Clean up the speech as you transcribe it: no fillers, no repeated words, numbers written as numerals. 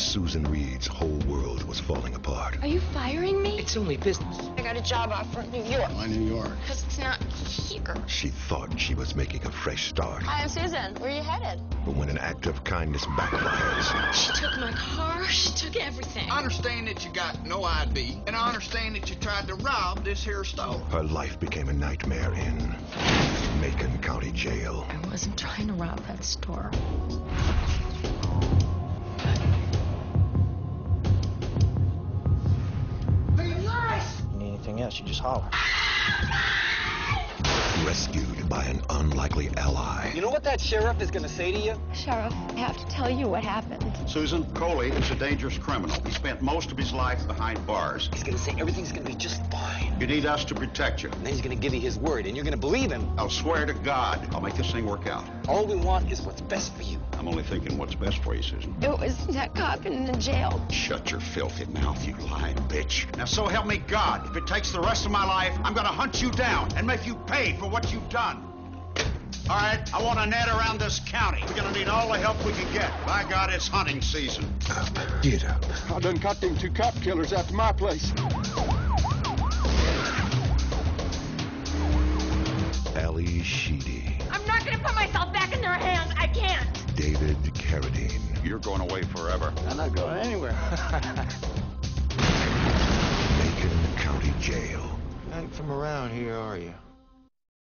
Susan Reed's whole world was falling apart. Are you firing me? It's only business. I got a job offer in New York. Why New York? Because it's not here. She thought she was making a fresh start. Hi, I'm Susan. Where are you headed? But when an act of kindness backfires... She took my car. She took everything. I understand that you got no ID, and I understand that you tried to rob this here store. Her life became a nightmare in Macon County Jail. I wasn't trying to rob that store. Else, you just holler. Rescued by an unlikely ally. You know what that sheriff is going to say to you? Sheriff, I have to tell you what happened. Susan Coley is a dangerous criminal. He spent most of his life behind bars. He's going to say everything's going to be just fine. You need us to protect you. And then he's going to give you his word, and you're going to believe him. I'll swear to God, I'll make this thing work out. All we want is what's best for you. I'm only thinking what's best for you, Susan. It was that cop in the jail. Shut your filthy mouth, you lying bitch. Now, so help me God, if it takes the rest of my life, I'm going to hunt you down and make you pay for what you've done. All right, I want a net around this county. We're going to need all the help we can get. By God, it's hunting season. Get up. I done caught them two cop killers out to my place. Allie Sheedy. I'm not going to put myself back in their hands. I can't. David Carradine. You're going away forever. I'm not going anywhere. Macon County Jail. Not from around here, are you?